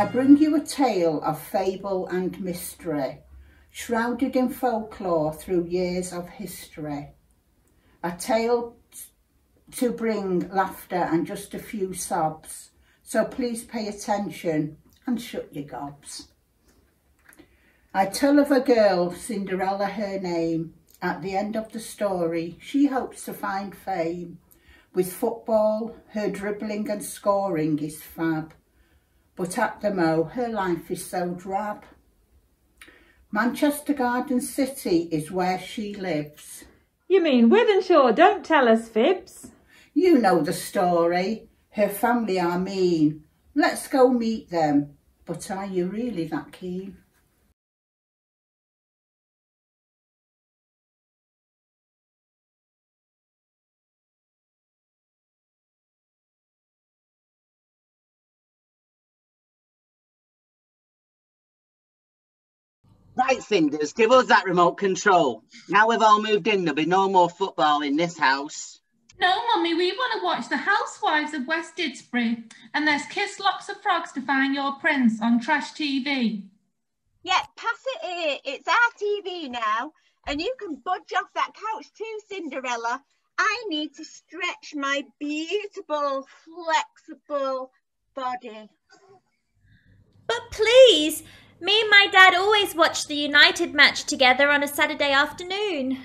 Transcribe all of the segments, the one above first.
I bring you a tale of fable and mystery, shrouded in folklore through years of history. A tale to bring laughter and just a few sobs, so please pay attention and shut your gobs. I tell of a girl, Cinderella her name. At the end of the story, she hopes to find fame. With football, her dribbling and scoring is fab. But at the Mo, her life is so drab. Manchester Garden City is where she lives. You mean Wythenshawe, don't tell us fibs. You know the story. Her family are mean. Let's go meet them. But are you really that keen? Right, Cinders, give us that remote control. Now we've all moved in, there'll be no more football in this house. No, Mummy, we want to watch The Housewives of West Didsbury, and there's Kiss Lots of Frogs to Find Your Prince on Trash TV. Yeah, pass it here. It's our TV now, and you can budge off that couch too, Cinderella. I need to stretch my beautiful, flexible body. But please... me and my dad always watch the United match together on a Saturday afternoon.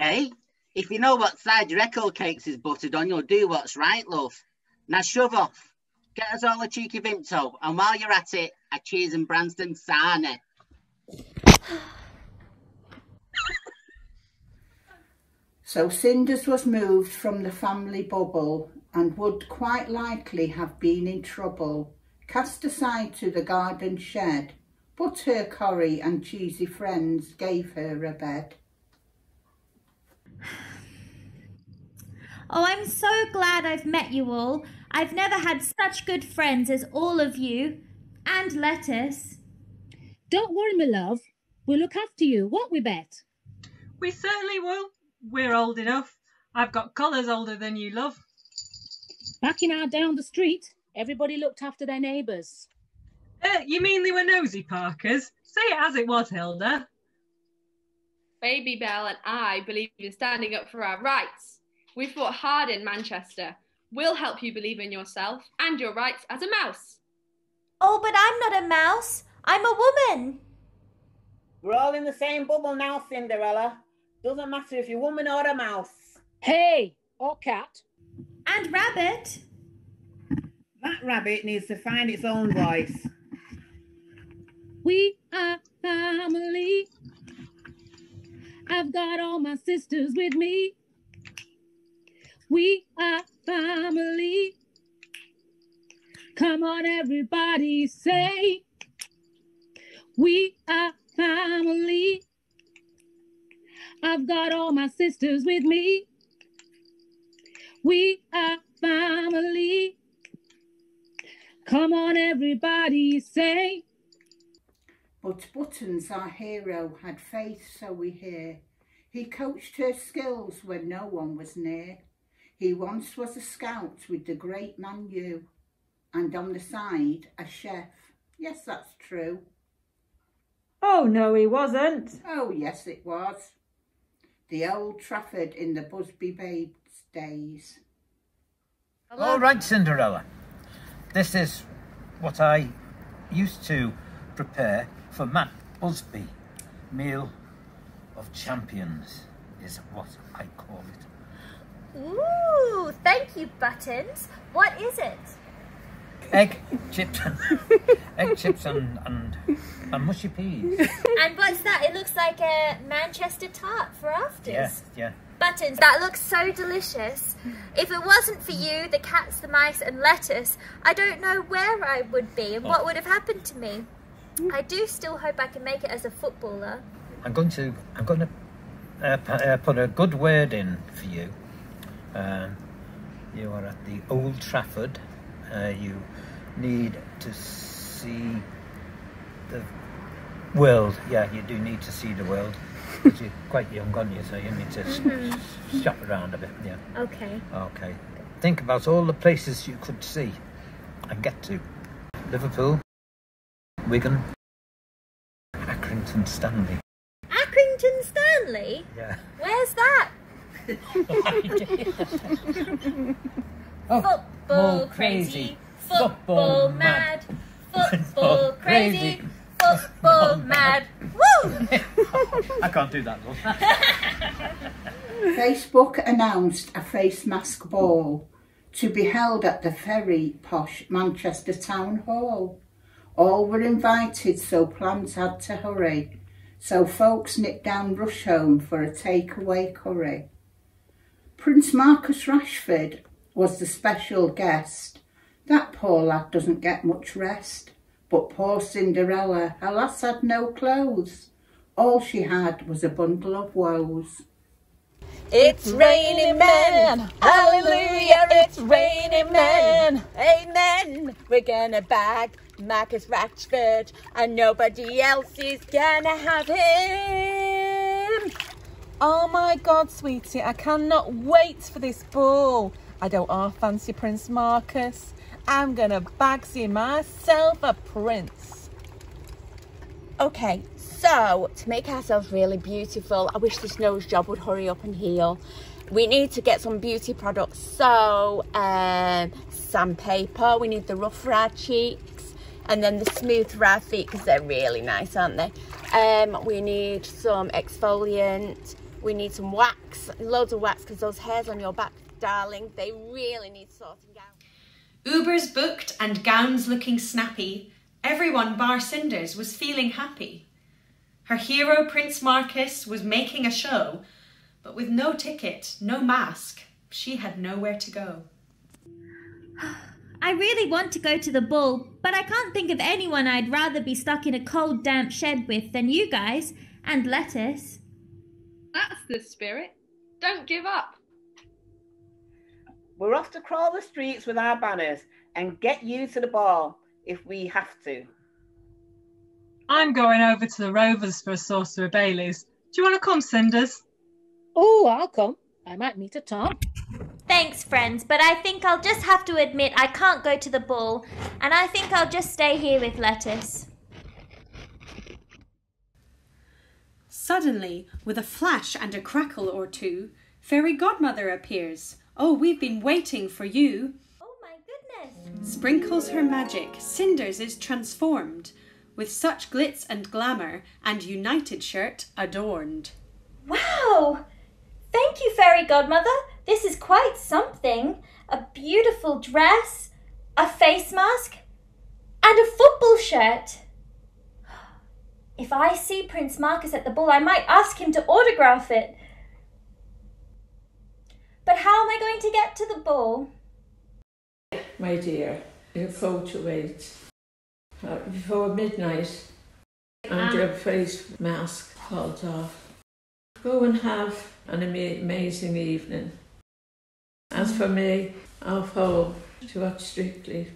Hey, if you know what side your Eccles cakes is buttered on, you'll do what's right, love. Now shove off. Get us all a cheeky Vimto, and while you're at it, a cheese and Branston sarnie. So Cinders was moved from the family bubble and would quite likely have been in trouble, cast aside to the garden shed. But her curry and cheesy friends gave her a bed. Oh, I'm so glad I've met you all. I've never had such good friends as all of you. And lettuce. Don't worry, my love. We'll look after you, won't we, Bet? We certainly will. We're old enough. I've got collars older than you, love. Back in our day on the street, everybody looked after their neighbours. You mean they were nosy Parkers? Say it as it was, Hilda. Baby Belle and I believe in standing up for our rights. We've fought hard in Manchester. We'll help you believe in yourself and your rights as a mouse. Oh, but I'm not a mouse. I'm a woman. We're all in the same bubble now, Cinderella. Doesn't matter if you're a woman or a mouse. Hey, or cat. And rabbit. That rabbit needs to find its own voice. We are family. I've got all my sisters with me. We are family. Come on, everybody, say. We are family. I've got all my sisters with me. We are family. Come on, everybody, say. But Buttons, our hero, had faith, so we hear. He coached her skills when no one was near. He once was a scout with the great Man U, and on the side, a chef. Yes, that's true. Oh, no, he wasn't. Oh, yes, it was. The Old Trafford in the Busby Babes days. Hello. All right, Cinderella. This is what I used to prepare for Matt Busby. Meal of Champions is what I call it. Ooh, thank you, Buttons. What is it? Egg chips and, egg chips and mushy peas. And what's that? It looks like a Manchester tart for afters. Yeah, yeah. Buttons, that looks so delicious. If it wasn't for you, the cats, the mice and lettuce, I don't know where I would be and what would have happened to me. I do still hope I can make it as a footballer. I'm going to put a good word in for you. You are at the Old Trafford. You need to see the world. Yeah, you do need to see the world. You're quite young, aren't you? So you need to shop around a bit, yeah. Okay. Okay. Think about all the places you could see and get to. Liverpool, Wigan. Accrington Stanley. Accrington Stanley? Yeah. Where's that? Oh, football crazy, football mad, football crazy, football mad. Woo! I can't do that one. Facebook announced a face mask ball to be held at the very posh Manchester Town Hall. All were invited, so plans had to hurry. So folks nipped down Rushholme for a takeaway curry. Prince Marcus Rashford was the special guest. That poor lad doesn't get much rest. But poor Cinderella, alas, had no clothes. All she had was a bundle of woes. It's raining men, hallelujah, it's raining men, amen. We're gonna bag Marcus Rashford and nobody else is gonna have him. Oh my God, sweetie, I cannot wait for this ball. I don't half fancy Prince Marcus. I'm gonna bagsy myself a prince. Okay, so to make ourselves really beautiful, I wish this nose job would hurry up and heal. We need to get some beauty products. So sandpaper, we need the rough for our cheeks and then the smooth for our feet because they're really nice, aren't they? We need some exfoliant, we need some wax, loads of wax because those hairs on your back, darling, they really need sorting out. Ubers booked and gowns looking snappy. Everyone bar Cinders was feeling happy. Her hero Prince Marcus was making a show, but with no ticket, no mask, she had nowhere to go. I really want to go to the ball, but I can't think of anyone I'd rather be stuck in a cold, damp shed with than you guys and lettuce. That's the spirit. Don't give up. We're off to crawl the streets with our banners and get you to the ball if we have to. I'm going over to the Rovers for a saucer of Baileys. Do you want to come, Cinders? Oh, I'll come. I might meet a Tom. Thanks, friends, but I think I'll just have to admit I can't go to the ball, and I think I'll just stay here with lettuce. Suddenly, with a flash and a crackle or two, Fairy Godmother appears. Oh, we've been waiting for you. Oh my goodness. Sprinkles her magic. Cinders is transformed. With such glitz and glamour and United shirt adorned. Wow. Thank you, Fairy Godmother. This is quite something. A beautiful dress, a face mask and a football shirt. If I see Prince Marcus at the ball, I might ask him to autograph it. But how am I going to get to the ball? My dear, your photo wait before midnight and your face mask pulled off. Go and have an amazing evening. As for me, I'll follow to watch Strictly.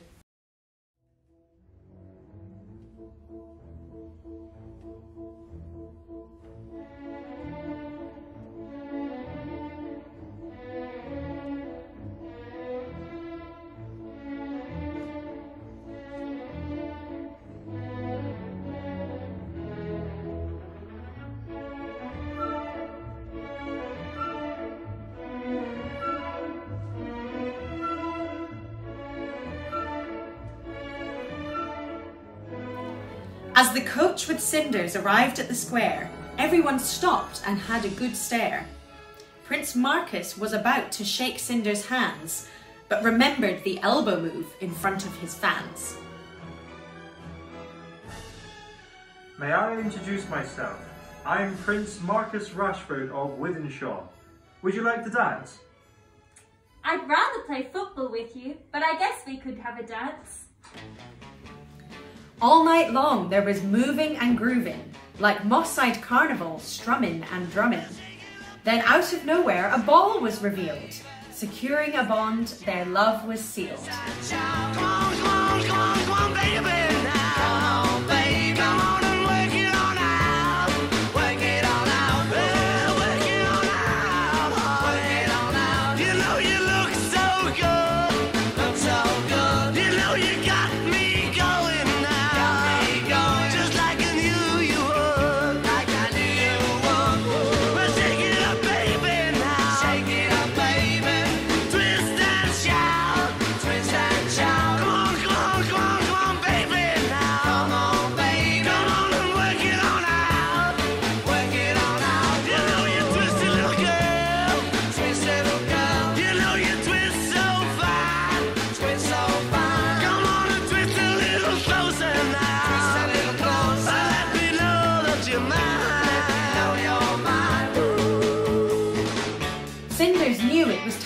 As the coach with Cinders arrived at the square, everyone stopped and had a good stare. Prince Marcus was about to shake Cinders' hands, but remembered the elbow move in front of his fans. May I introduce myself? I am Prince Marcus Rashford of Wythenshawe. Would you like to dance? I'd rather play football with you, but I guess we could have a dance. All night long there was moving and grooving, like Moss Side Carnival strumming and drumming. Then out of nowhere a ball was revealed. Securing a bond, their love was sealed.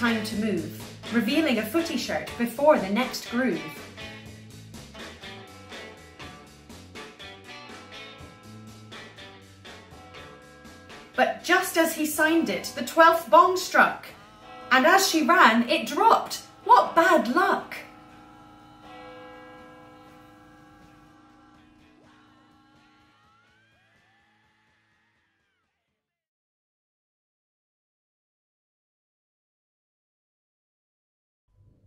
time to move, revealing a footy shirt before the next groove. But just as he signed it, the 12th bong struck, and as she ran, it dropped. What bad luck!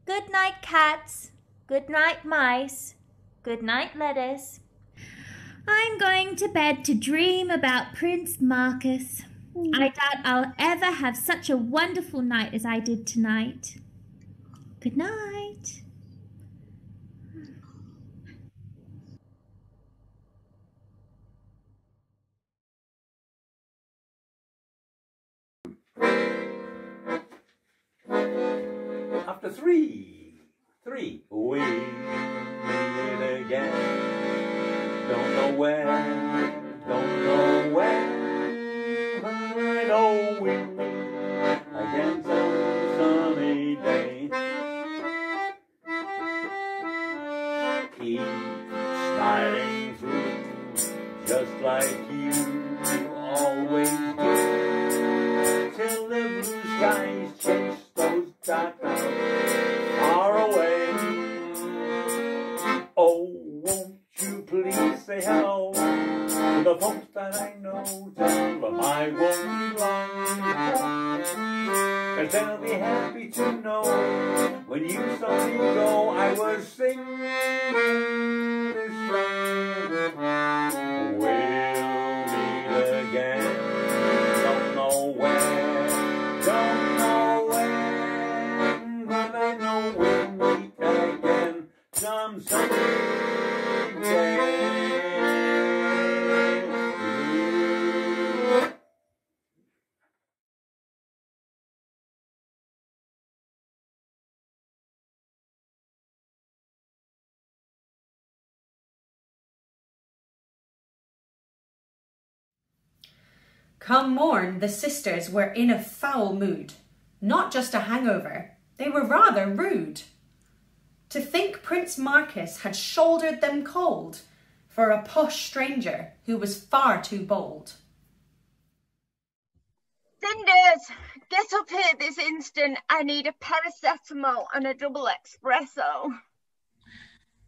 Good night, cats. Good night, mice. Good night, lettuce. I'm going to bed to dream about Prince Marcus. I doubt I'll ever have such a wonderful night as I did tonight. Good night. After three, we meet again. Don't know where, but oh, we meet again some sunny day. Keep sliding through, just like you always do, till the blue skies chase those dark clouds far away. Oh, won't you please say hello to the folks that I know? Tell them I won't be long, 'cause they'll be happy to know when you saw me go, I was singing this song. We'll meet again. Don't know when, but I know we'll meet again some Sunday. Come morn, the sisters were in a foul mood. Not just a hangover, they were rather rude. To think Prince Marcus had shouldered them cold for a posh stranger who was far too bold. Cinders, get up here this instant. I need a paracetamol and a double espresso.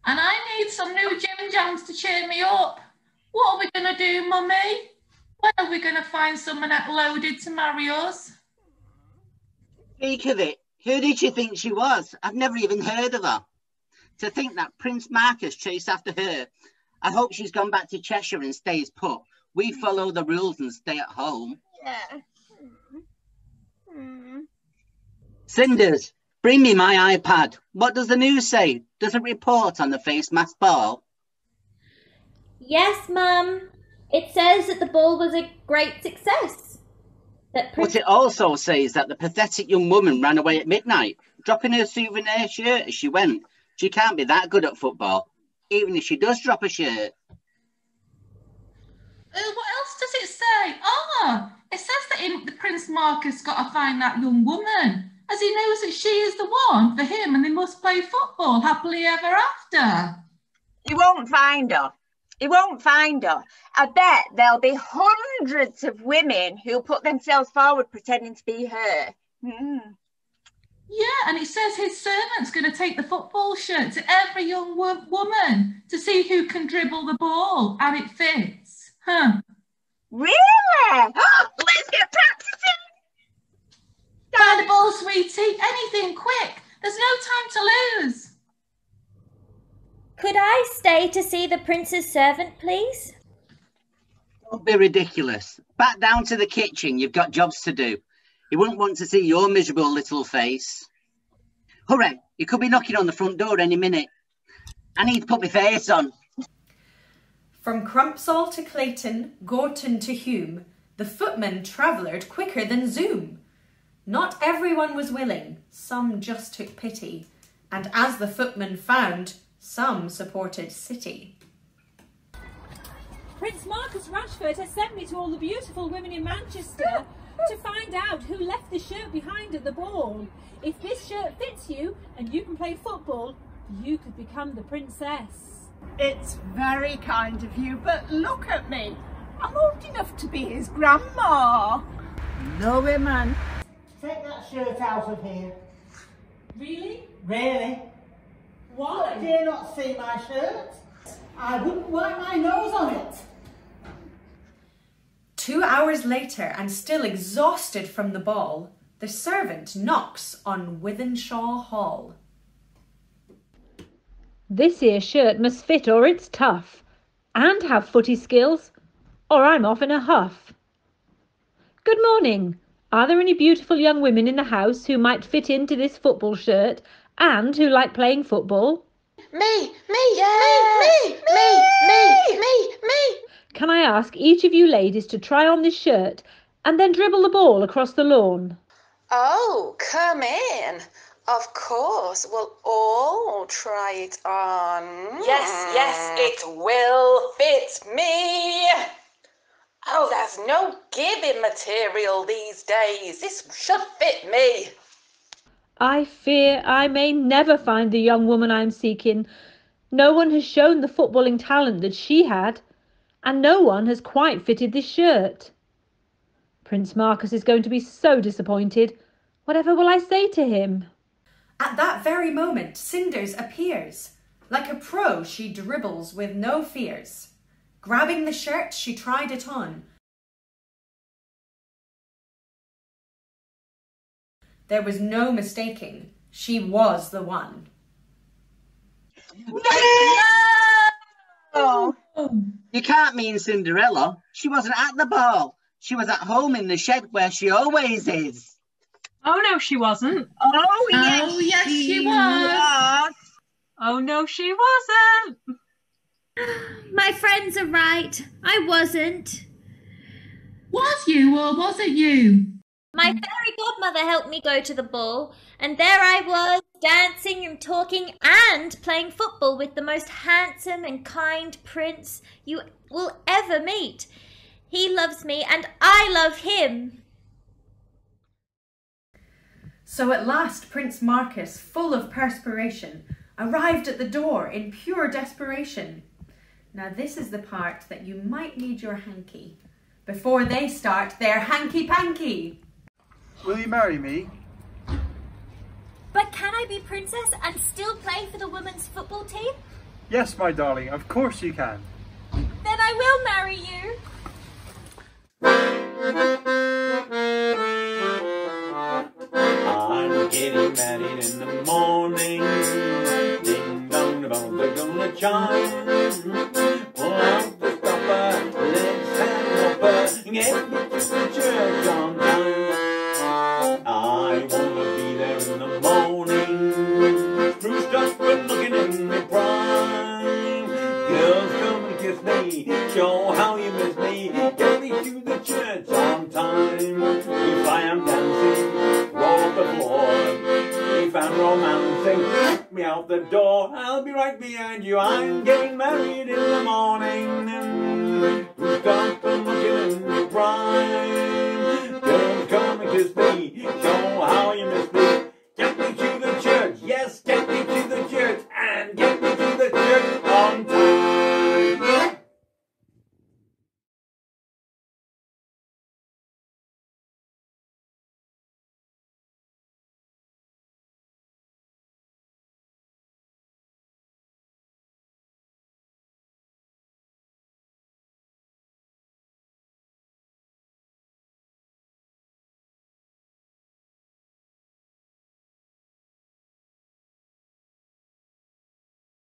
And I need some new Jim Jams to cheer me up. What are we going to do, Mummy? When are we going to find someone that loaded to marry us? Speak of it. Who did she think she was? I've never even heard of her. To think that Prince Marcus chased after her. I hope she's gone back to Cheshire and stays put. We follow the rules and stay at home. Yeah. Cinders, bring me my iPad. What does the news say? Does it report on the face mask ball? Yes, Mum. It says that the ball was a great success. But it also says that the pathetic young woman ran away at midnight, dropping her souvenir shirt as she went. She can't be that good at football, even if she does drop a shirt. What else does it say? Ah, it says that Prince Marcus got to find that young woman, as he knows that she is the one for him and they must play football happily ever after. He won't find her. He won't find her. I bet there'll be hundreds of women who'll put themselves forward pretending to be her. Yeah, and it says his servant's going to take the football shirt to every young woman to see who can dribble the ball and it fits. Huh? Really? Let's get practicing! Find the ball, sweetie. Anything quick. There's no time to lose. Could I stay to see the prince's servant, please? Don't be ridiculous. Back down to the kitchen. You've got jobs to do. He wouldn't want to see your miserable little face. Hurry, he could be knocking on the front door any minute. I need to put my face on. From Crumpsall to Clayton, Gorton to Hume, the footmen travelled quicker than zoom. Not everyone was willing. Some just took pity. And as the footmen found, some supported City. Prince Marcus Rashford has sent me to all the beautiful women in Manchester to find out who left the shirt behind at the ball. If this shirt fits you and you can play football, you could become the princess. It's very kind of you, but look at me. I'm old enough to be his grandma. No way, man. Take that shirt out of here. Really? Really. Why? Look, do you not see my shirt? I wouldn't wipe my nose on it. 2 hours later, and still exhausted from the ball, the servant knocks on Wythenshawe Hall. This here shirt must fit or it's tough, and have footy skills, or I'm off in a huff. Good morning. Are there any beautiful young women in the house who might fit into this football shirt and who like playing football? Me. Can I ask each of you ladies to try on this shirt and then dribble the ball across the lawn? Oh, come in. Of course, we'll all try it on. Yes, it will fit me. Oh, there's no giving material these days. This should fit me. I fear I may never find the young woman I'm seeking. No one has shown the footballing talent that she had, and no one has quite fitted this shirt. Prince Marcus is going to be so disappointed. Whatever will I say to him? At that very moment, Cinders appears. Like a pro, she dribbles with no fears. Grabbing the shirt, she tried it on. There was no mistaking. She was the one. No! You can't mean Cinderella. She wasn't at the ball. She was at home in the shed where she always is. Oh, no, she wasn't. Oh, yes, she was. Oh, no, she wasn't. My friends are right. I wasn't. Was you or wasn't you? My fairy godmother helped me go to the ball, and there I was, dancing and talking and playing football with the most handsome and kind prince you will ever meet. He loves me and I love him. So at last, Prince Marcus, full of perspiration, arrived at the door in pure desperation. Now this is the part that you might need your hanky before they start their hanky-panky. Will you marry me? But can I be princess and still play for the women's football team? Yes, my darling, of course you can. Then I will marry you. I'm getting married in the morning. Ding dong, the bells are gonna chime. Get me to the church on time. I wanna be there in the morning, spruced up and looking in the prime. Girls, come and kiss me, show how you miss me. Get me to the church on time. If I am dancing, roll the floor. If I'm romancing, let me out the door. I'll be right behind you. I'm getting married in the morning.